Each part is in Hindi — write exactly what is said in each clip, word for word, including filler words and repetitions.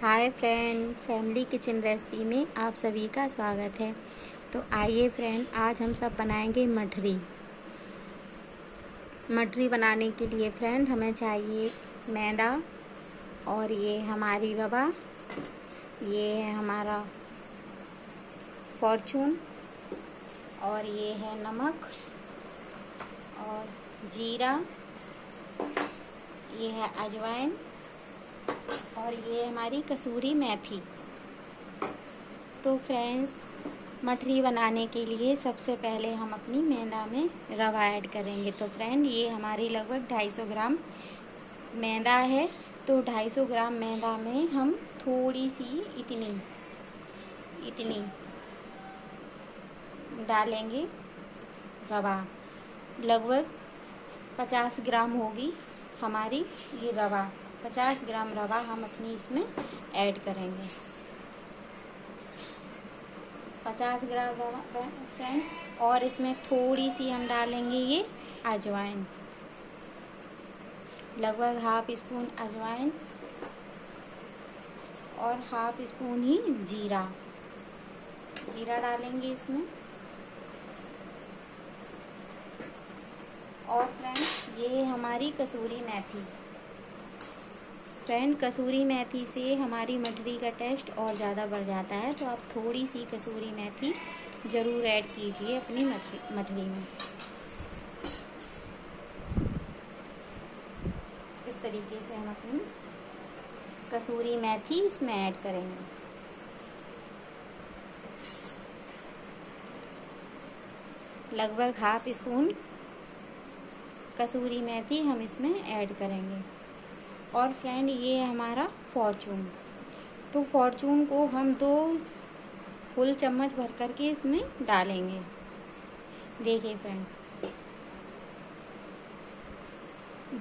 हाय फ्रेंड, फैमिली किचन रेसिपी में आप सभी का स्वागत है। तो आइए फ्रेंड, आज हम सब बनाएंगे मठरी। मठरी बनाने के लिए फ्रेंड हमें चाहिए मैदा, और ये हमारी रबा, ये है हमारा फॉर्चून, और ये है नमक और जीरा, ये है अजवाइन और ये हमारी कसूरी मेथी। तो फ्रेंड्स, मठरी बनाने के लिए सबसे पहले हम अपनी मैदा में रवा ऐड करेंगे। तो फ्रेंड, ये हमारी लगभग दो सौ पचास ग्राम मैदा है। तो दो सौ पचास ग्राम मैदा में हम थोड़ी सी इतनी इतनी डालेंगे रवा। लगभग पचास ग्राम होगी हमारी ये रवा। पचास ग्राम रवा हम अपनी इसमें ऐड करेंगे। पचास ग्राम रवा फ्रेंड, और इसमें थोड़ी सी हम डालेंगे ये अजवाइन, लगभग हाफ स्पून अजवाइन और हाफ स्पून ही जीरा जीरा डालेंगे इसमें। और फ्रेंड, ये हमारी कसूरी मेथी। फ्रेंड, कसूरी मेथी से हमारी मठरी का टेस्ट और ज़्यादा बढ़ जाता है, तो आप थोड़ी सी कसूरी मेथी ज़रूर ऐड कीजिए अपनी मठरी में। इस तरीके से हम अपनी कसूरी मेथी इसमें ऐड करेंगे। लगभग हाफ स्पून कसूरी मेथी हम इसमें ऐड करेंगे। और फ्रेंड, ये हमारा फॉर्चून। तो फॉर्चून को हम दो फुल चम्मच भर करके इसमें डालेंगे। देखिए फ्रेंड,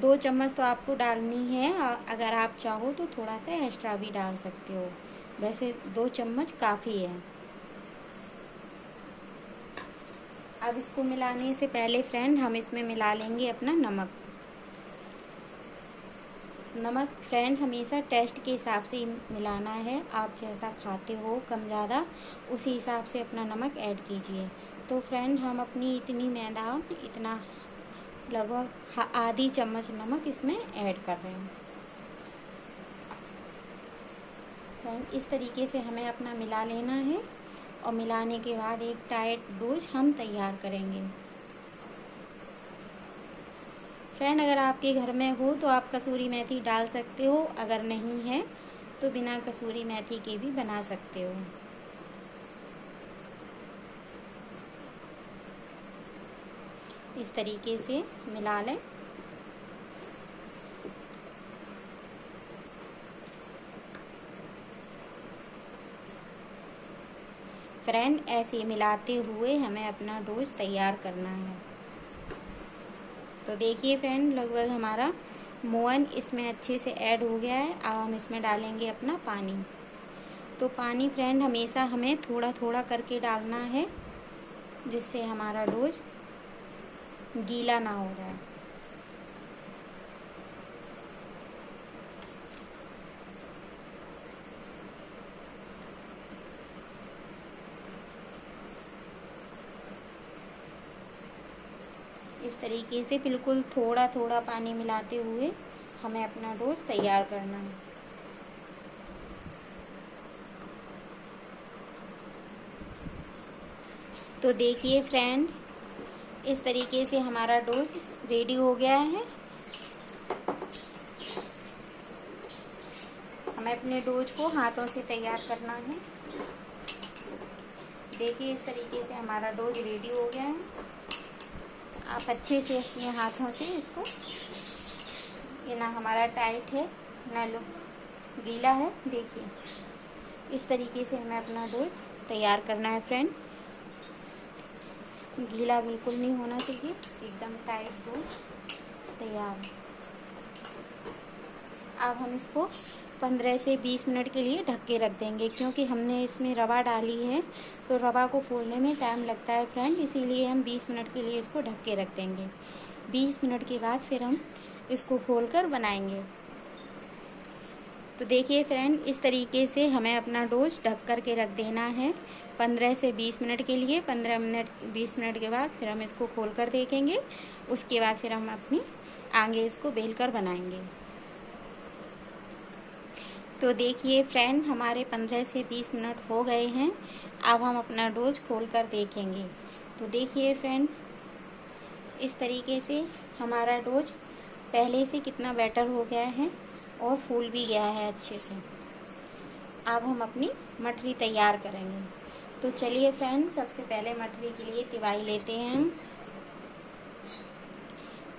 दो चम्मच तो आपको डालनी है, अगर आप चाहो तो थोड़ा सा एक्स्ट्रा भी डाल सकते हो। वैसे दो चम्मच काफ़ी है। अब इसको मिलाने से पहले फ्रेंड हम इसमें मिला लेंगे अपना नमक। नमक फ्रेंड हमेशा टेस्ट के हिसाब से मिलाना है। आप जैसा खाते हो कम ज़्यादा, उसी हिसाब से अपना नमक ऐड कीजिए। तो फ्रेंड, हम अपनी इतनी मैदा, इतना लगभग आधी चम्मच नमक इसमें ऐड कर रहे हैं। फ्रेंड, इस तरीके से हमें अपना मिला लेना है, और मिलाने के बाद एक टाइट डो हम तैयार करेंगे। फ्रेंड, अगर आपके घर में हो तो आप कसूरी मेथी डाल सकते हो, अगर नहीं है तो बिना कसूरी मेथी के भी बना सकते हो। इस तरीके से मिला लें। फ्रेंड, ऐसे मिलाते हुए हमें अपना डोज तैयार करना है। तो देखिए फ्रेंड, लगभग हमारा मोयन इसमें अच्छे से ऐड हो गया है। अब हम इसमें डालेंगे अपना पानी। तो पानी फ्रेंड हमेशा हमें थोड़ा थोड़ा करके डालना है, जिससे हमारा डोज गीला ना हो जाए। इस तरीके से बिल्कुल थोड़ा थोड़ा पानी मिलाते हुए हमें अपना डोज तैयार करना है। तो देखिए फ्रेंड, इस तरीके से हमारा डोज रेडी हो गया है। हमें अपने डोज को हाथों से तैयार करना है। देखिए, इस तरीके से हमारा डोज रेडी हो गया है। आप अच्छे से अपने हाथों से इसको, ये ना हमारा टाइट है ना लो गीला है। देखिए, इस तरीके से हमें अपना डो तैयार करना है। फ्रेंड, गीला बिल्कुल नहीं होना चाहिए, एकदम टाइट डो तैयार है। अब हम इसको पंद्रह से बीस मिनट के लिए ढक के रख देंगे, क्योंकि हमने इसमें रवा डाली है, तो रवा को फूलने में टाइम लगता है फ्रेंड। इसीलिए हम बीस मिनट के लिए इसको ढक के रख देंगे। बीस मिनट के बाद फिर हम इसको खोलकर बनाएंगे। तो देखिए फ्रेंड, इस तरीके से हमें अपना डोज ढक कर के रख देना है पंद्रह से बीस मिनट के लिए। पंद्रह मिनट बीस मिनट के बाद फिर हम इसको खोल कर देखेंगे। उसके बाद फिर हम अपनी आगे इसको बेल कर बनाएंगे। तो देखिए फ्रेंड, हमारे पंद्रह से बीस मिनट हो गए हैं। अब हम अपना डोज खोल कर देखेंगे। तो देखिए फ्रेंड, इस तरीके से हमारा डोज पहले से कितना बेटर हो गया है और फूल भी गया है अच्छे से। अब हम अपनी मठरी तैयार करेंगे। तो चलिए फ्रेंड, सबसे पहले मठरी के लिए तिवाई लेते हैं हम।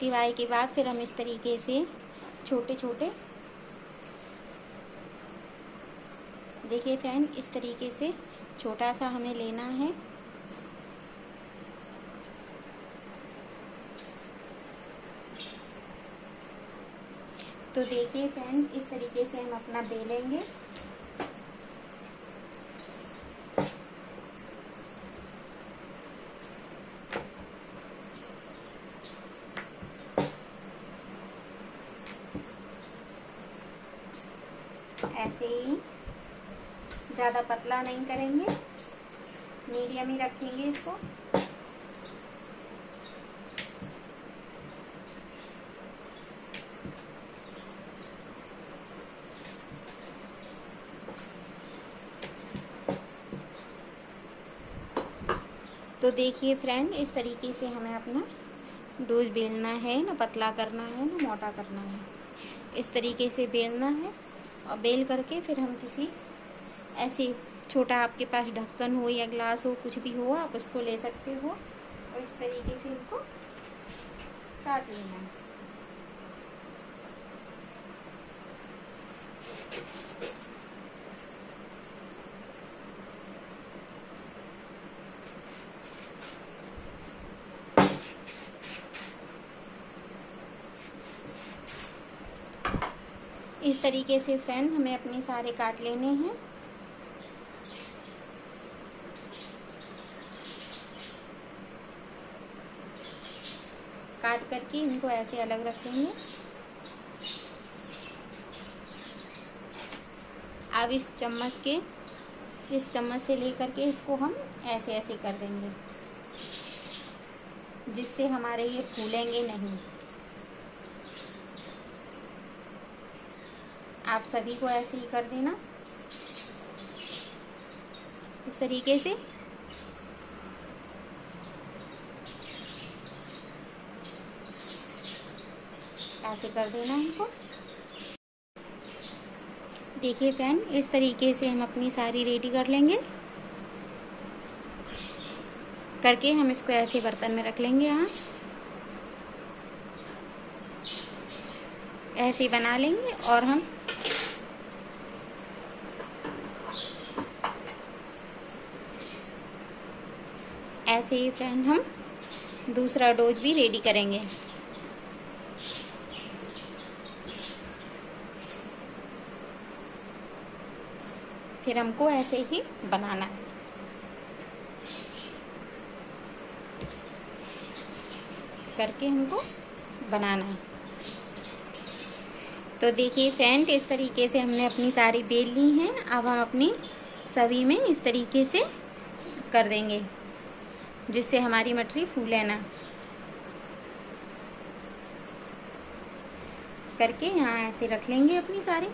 तिवाई के बाद फिर हम इस तरीके से छोटे छोटे, देखिए फ्रेंड, इस तरीके से छोटा सा हमें लेना है। तो देखिए फ्रेंड, इस तरीके से हम अपना बेलेंगे। ऐसे ही, ज़्यादा पतला नहीं करेंगे, मीडियम ही रखेंगे इसको। तो देखिए फ्रेंड, इस तरीके से हमें अपना डोज बेलना है, ना पतला करना है ना मोटा करना है, इस तरीके से बेलना है। और बेल करके फिर हम किसी ऐसे छोटा, आपके पास ढक्कन हो या ग्लास हो, कुछ भी हो, आप उसको ले सकते हो और इस तरीके से इनको काट लेना है। इस तरीके से फ्रेंड हमें अपने सारे काट लेने हैं। काट करके इनको ऐसे अलग रखेंगे। अब इस चम्मच के इस चम्मच से लेकर के इसको हम ऐसे ऐसे कर देंगे, जिससे हमारे ये फूलेंगे नहीं। आप सभी को ऐसे ही कर देना, इस तरीके से। ऐसे कर देना इनको। देखिए फ्रेंड, इस तरीके से हम अपनी सारी रेडी कर लेंगे। करके हम इसको ऐसे बर्तन में रख लेंगे। यहाँ ऐसे बना लेंगे और हम ऐसे ही फ्रेंड हम दूसरा डोज भी रेडी करेंगे। फिर हमको ऐसे ही बनाना है। करके हमको बनाना है। तो देखिए फ्रेंड, इस तरीके से हमने अपनी सारी बेल ली हैं। अब हम अपनी सभी में इस तरीके से कर देंगे, जिससे हमारी मठरी फूले ना। करके यहाँ ऐसे रख लेंगे अपनी सारी।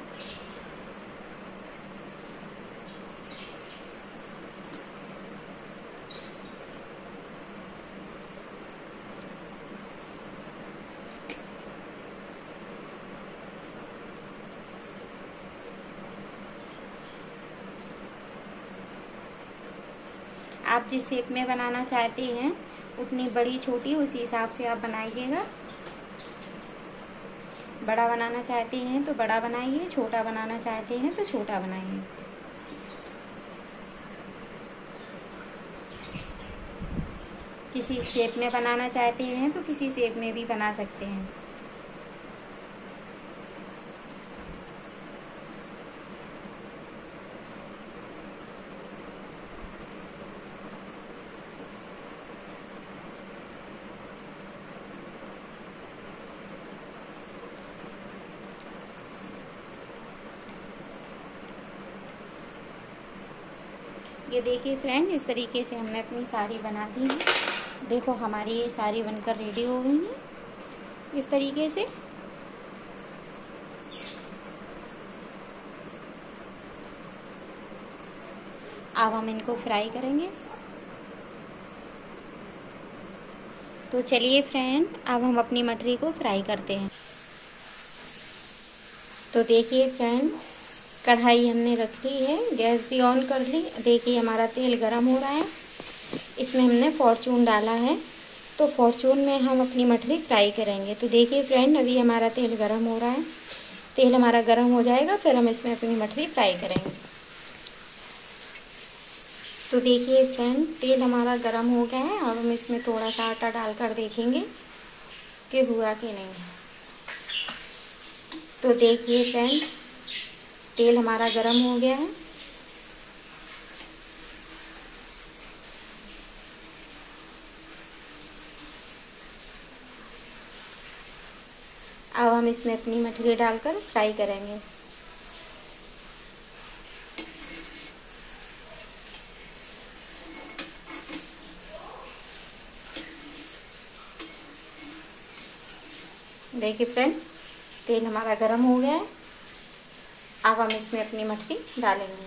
आप जिस शेप में बनाना चाहते हैं, उतनी बड़ी छोटी उसी हिसाब से आप बनाइएगा। बड़ा बनाना चाहते हैं तो बड़ा बनाइए, छोटा बनाना चाहते हैं तो छोटा बनाइए। किसी शेप में बनाना चाहते हैं तो किसी शेप में भी बना सकते हैं। ये देखिए फ्रेंड, इस तरीके से हमने अपनी साड़ी बना दी है। देखो हमारी ये साड़ी बनकर रेडी हो गई है इस तरीके से। अब हम इनको फ्राई करेंगे। तो चलिए फ्रेंड, अब हम अपनी मठरी को फ्राई करते हैं। तो देखिए फ्रेंड, कढ़ाई हमने रख ली है, गैस भी ऑन कर ली। देखिए हमारा तेल गर्म हो रहा है, इसमें हमने फॉर्चून डाला है। तो फॉर्चून में हम अपनी मठरी फ्राई करेंगे। तो देखिए फ्रेंड, अभी हमारा तेल गर्म हो रहा है, तेल हमारा गर्म हो जाएगा, फिर हम इसमें अपनी मठरी फ्राई करेंगे। तो देखिए फ्रेंड, तेल हमारा गर्म हो गया है, और हम इसमें थोड़ा सा आटा डालकर देखेंगे कि हुआ कि नहीं। तो देखिए फ्रेंड, तेल हमारा गर्म हो गया है। अब हम इसमें अपनी मठरी डालकर फ्राई करेंगे। देखिए फ्रेंड, तेल हमारा गर्म हो गया है, अब हम इसमें अपनी मठरी डालेंगे।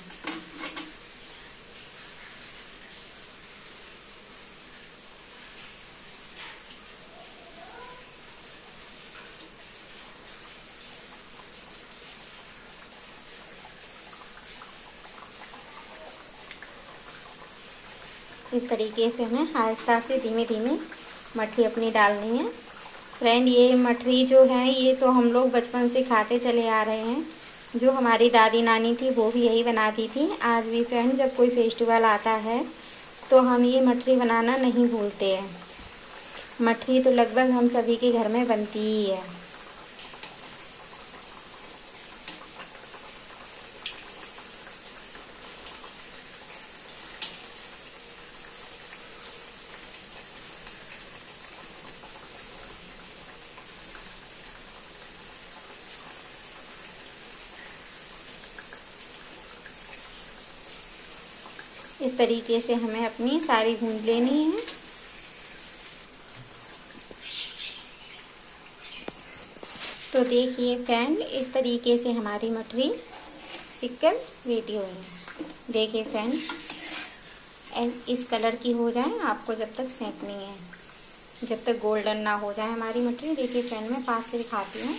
इस तरीके से हमें आहिस्ता से धीमे धीमे मठरी अपनी डालनी है। फ्रेंड, ये मठरी जो है ये तो हम लोग बचपन से खाते चले आ रहे हैं। जो हमारी दादी नानी थी वो भी यही बनाती थी। आज भी फ्रेंड जब कोई फेस्टिवल आता है तो हम ये मठरी बनाना नहीं भूलते हैं। मठरी तो लगभग हम सभी के घर में बनती ही है। इस तरीके से हमें अपनी सारी भून लेनी है। तो देखिए फ्रेंड, इस तरीके से हमारी मठरी सिक्कल रेडी होगी। देखिए फ्रेंड, इस कलर की हो जाए आपको जब तक सेंकनी है, जब तक गोल्डन ना हो जाए हमारी मठरी। देखिए फ्रेंड, मैं पास से दिखाती हूँ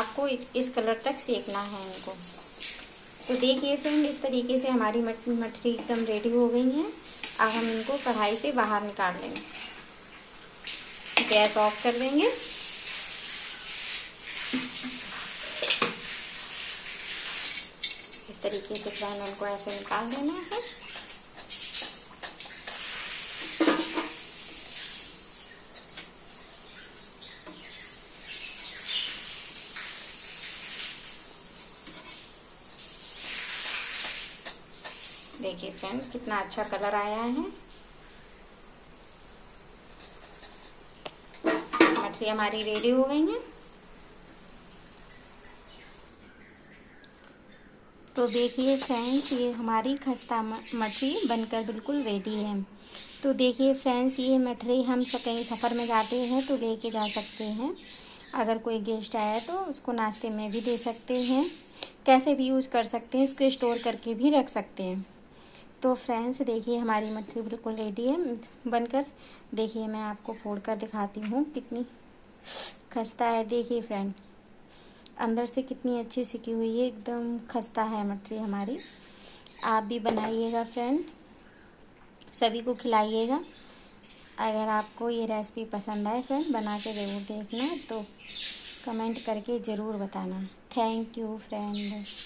आपको, इस कलर तक सेंकना है इनको। तो देखिए फ्रेंड, इस तरीके से हमारी मठरी एकदम रेडी हो गई है। अब हम इनको कढ़ाई से बाहर निकाल लेंगे, गैस ऑफ कर देंगे। इस तरीके से फ्रेंड इनको ऐसे निकाल लेना है। देखिए फ्रेंड, कितना अच्छा कलर आया है। मठरी हमारी रेडी हो गई है। तो देखिए फ्रेंड्स, ये हमारी खस्ता मठरी बनकर बिल्कुल रेडी है। तो देखिए फ्रेंड्स, ये मठरी हम कहीं सफ़र में जाते हैं तो लेके जा सकते हैं। अगर कोई गेस्ट आया तो उसको नाश्ते में भी दे सकते हैं, कैसे भी यूज़ कर सकते हैं, उसको स्टोर करके भी रख सकते हैं। तो फ्रेंड्स, देखिए हमारी मठरी बिल्कुल रेडी है बनकर। देखिए मैं आपको फोड़ कर दिखाती हूँ कितनी खस्ता है। देखिए फ्रेंड, अंदर से कितनी अच्छी सिकी हुई है, एकदम खस्ता है मठरी हमारी। आप भी बनाइएगा फ्रेंड, सभी को खिलाइएगा। अगर आपको ये रेसिपी पसंद आए फ्रेंड, बना के ज़रूर देखना, तो कमेंट करके ज़रूर बताना। Thank you friend.